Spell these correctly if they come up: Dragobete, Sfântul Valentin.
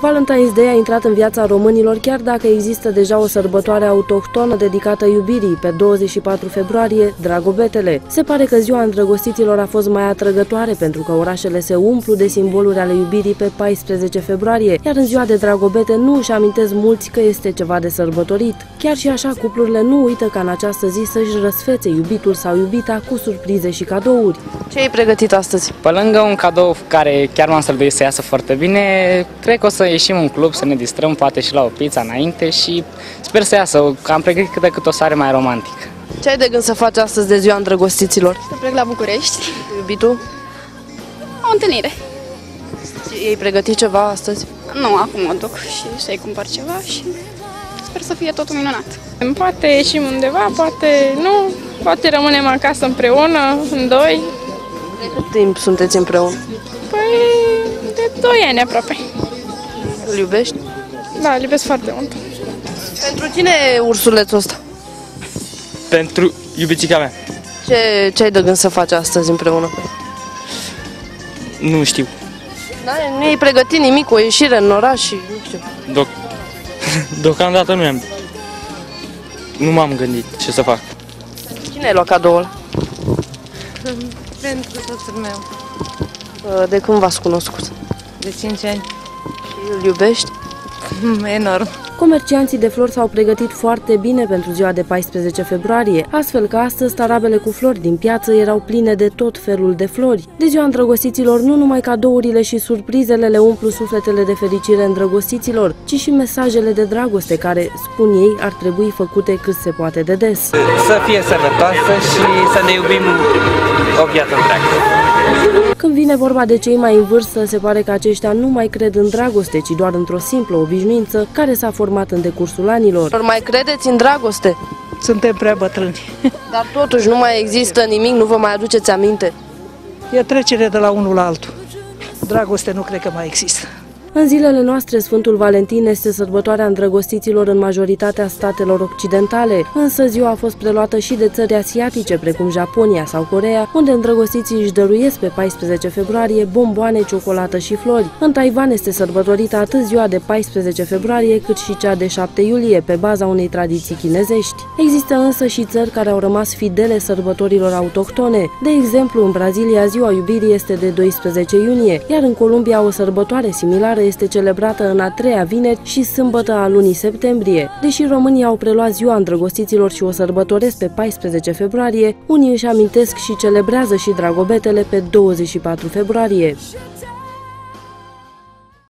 Valentine's Day a intrat în viața românilor, chiar dacă există deja o sărbătoare autohtonă dedicată iubirii, pe 24 februarie, Dragobetele. Se pare că ziua îndrăgostiților a fost mai atrăgătoare pentru că orașele se umplu de simboluri ale iubirii pe 14 februarie, iar în ziua de Dragobete nu își amintesc mulți că este ceva de sărbătorit. Chiar și așa, cuplurile nu uită ca în această zi să-și răsfețe iubitul sau iubita cu surprize și cadouri. Ce ai pregătit astăzi? Pe lângă un cadou care chiar m-am străduit să iasă foarte bine, cred că o să ieșim în club, să ne distrăm, poate și la o pizza înainte și sper să iasă, că am pregătit cât de cât o sare mai romantică. Ce ai de gând să faci astăzi de ziua îndrăgostiților? Să plec la București. Iubitul? O întâlnire. Ei pregătit ceva astăzi? Nu, acum mă duc și să-i cumpăr ceva și sper să fie totul minunat. Poate ieșim undeva, poate nu, poate rămânem acasă împreună, în doi. De cât timp sunteți împreună? Păi de 2 ani aproape. Îl iubești? Da, îl iubesc foarte mult. Pentru cine e ursulețul ăsta? Pentru iubitica mea. Ce ai de gând să faci astăzi împreună? Nu știu. Nu ai pregătit nimic, o ieșire în oraș și nu știu. Deocamdată nu m-am gândit ce să fac. Pentru cine ai luat cadoul? Pentru soțul meu. De când v-ați cunoscut? De 5 ani. Îl iubești? Enorm! Comercianții de flori s-au pregătit foarte bine pentru ziua de 14 februarie, astfel că astăzi tarabele cu flori din piață erau pline de tot felul de flori. De ziua îndrăgostiților, nu numai cadourile și surprizele le umplu sufletele de fericire îndrăgostiților, ci și mesajele de dragoste care, spun ei, ar trebui făcute cât se poate de des. Să fie sănătoasă și să ne iubim o viață întreagă. Când vine vorba de cei mai în vârstă, se pare că aceștia nu mai cred în dragoste, ci doar într-o simplă obișnuință care s-a format în decursul anilor. Mai credeți în dragoste? Suntem prea bătrâni. Dar totuși nu mai există nimic, nu vă mai aduceți aminte? E trecere de la unul la altul. Dragoste nu cred că mai există. În zilele noastre, Sfântul Valentin este sărbătoarea îndrăgostiților în majoritatea statelor occidentale, însă ziua a fost preluată și de țări asiatice, precum Japonia sau Coreea, unde îndrăgostiții își dăruiesc pe 14 februarie bomboane, ciocolată și flori. În Taiwan este sărbătorită atât ziua de 14 februarie, cât și cea de 7 iulie, pe baza unei tradiții chinezești. Există însă și țări care au rămas fidele sărbătorilor autohtone. De exemplu, în Brazilia, ziua iubirii este de 12 iunie, iar în Columbia o sărbătoare similară este celebrată în a 3-a vineri și sâmbătă a lunii septembrie. Deși românii au preluat ziua îndrăgostiților și o sărbătoresc pe 14 februarie, unii își amintesc și celebrează și Dragobetele pe 24 februarie.